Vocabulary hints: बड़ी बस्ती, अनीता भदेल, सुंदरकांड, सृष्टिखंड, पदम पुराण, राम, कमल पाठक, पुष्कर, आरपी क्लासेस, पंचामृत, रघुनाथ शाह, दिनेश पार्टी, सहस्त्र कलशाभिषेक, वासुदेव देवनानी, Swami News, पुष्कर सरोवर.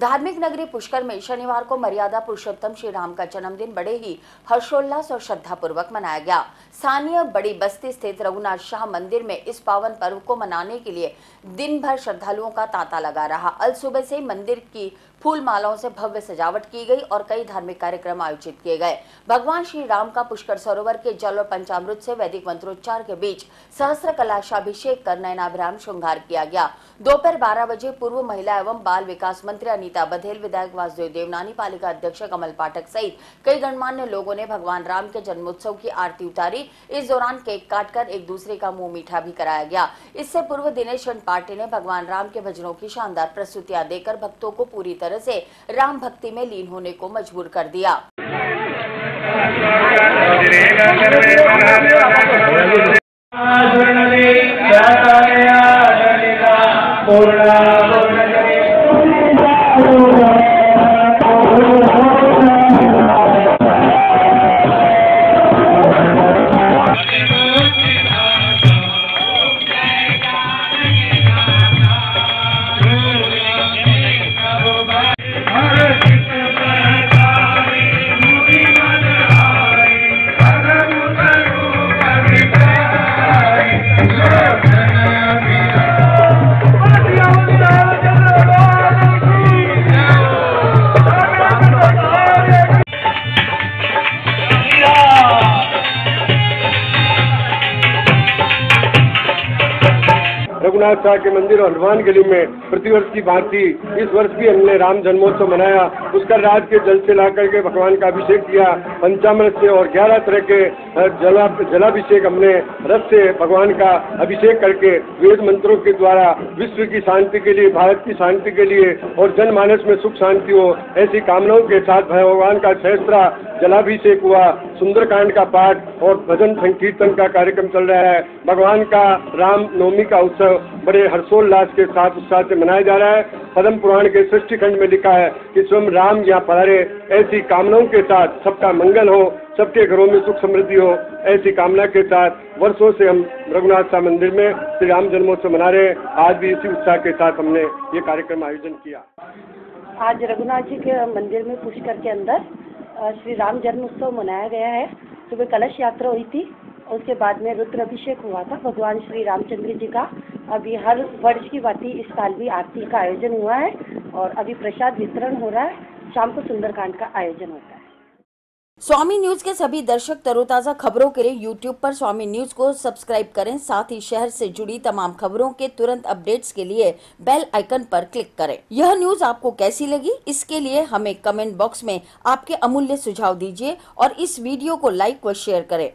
धार्मिक नगरी पुष्कर में शनिवार को मर्यादा पुरुषोत्तम श्री राम का जन्मदिन बड़े ही हर्षोल्लास और श्रद्धा पूर्वक मनाया गया। स्थानीय बड़ी बस्ती स्थित रघुनाथ शाह मंदिर में इस पावन पर्व को मनाने के लिए दिन भर श्रद्धालुओं का तांता लगा रहा। अल सुबह से मंदिर की फूल मालाओं से भव्य सजावट की गई और कई धार्मिक कार्यक्रम आयोजित किए गए। भगवान श्री राम का पुष्कर सरोवर के जल और पंचामृत से वैदिक मंत्रोच्चार के बीच सहस्र कलशाभिषेक कर नयनाभिराम श्रृंगार किया गया। दोपहर 12 बजे पूर्व महिला एवं बाल विकास मंत्री अनीता भदेल, विधायक वासुदेव देवनानी, पालिका अध्यक्ष कमल पाठक सहित कई गणमान्य लोगों ने भगवान राम के जन्मोत्सव की आरती उतारी। इस दौरान केक काटकर एक दूसरे का मुंह मीठा भी कराया गया। इससे पूर्व दिनेश पार्टी ने भगवान राम के भजनों की शानदार प्रस्तुतियां देकर भक्तों को पूरी तरह से राम भक्ति में लीन होने को मजबूर कर दिया। रघुनाथ शाह के मंदिर और हनुमान गली में प्रतिवर्ष की भांति इस वर्ष भी हमने राम जन्मोत्सव मनाया। पुष्कर राज के जल से लाकर के भगवान का अभिषेक किया पंचामृत से, और 11 तरह के जलाभिषेक हमने रस से भगवान का अभिषेक करके वेद मंत्रों के द्वारा विश्व की शांति के लिए, भारत की शांति के लिए और जनमानस में सुख शांति हो, ऐसी कामनाओं के साथ भगवान का सहस्रा जलाभिषेक हुआ। सुंदरकांड का पाठ और भजन संकीर्तन का कार्यक्रम चल रहा है। भगवान का राम नवमी का उत्सव बड़े हर्षोल्लास के साथ उत्साह से मनाया जा रहा है। पदम पुराण के सृष्टिखंड में लिखा है कि स्वयं राम यहाँ पधारे। ऐसी कामनाओं के साथ सबका मंगल हो, सबके घरों में सुख समृद्धि हो, ऐसी कामना के साथ वर्षों से हम रघुनाथ शाह मंदिर में श्री राम जन्मोत्सव मना रहे हैं। आज भी इसी उत्साह के साथ हमने ये कार्यक्रम आयोजन किया। आज रघुनाथ जी के मंदिर में पुष्कर के अंदर श्री राम जन्मोत्सव मनाया गया है। सुबह कलश यात्रा हुई थी, उसके बाद में रुद्राभिषेक हुआ था भगवान श्री रामचंद्र जी का। अभी हर वर्ष की बात इस साल भी आरती का आयोजन हुआ है और अभी प्रसाद वितरण हो रहा है। शाम को सुंदरकांड का आयोजन होता है। स्वामी न्यूज के सभी दर्शक तरोताजा खबरों के लिए यूट्यूब पर स्वामी न्यूज को सब्सक्राइब करें। साथ ही शहर से जुड़ी तमाम खबरों के तुरंत अपडेट्स के लिए बेल आइकन पर क्लिक करें। यह न्यूज आपको कैसी लगी, इसके लिए हमें कमेंट बॉक्स में आपके अमूल्य सुझाव दीजिए और इस वीडियो को लाइक व शेयर करें।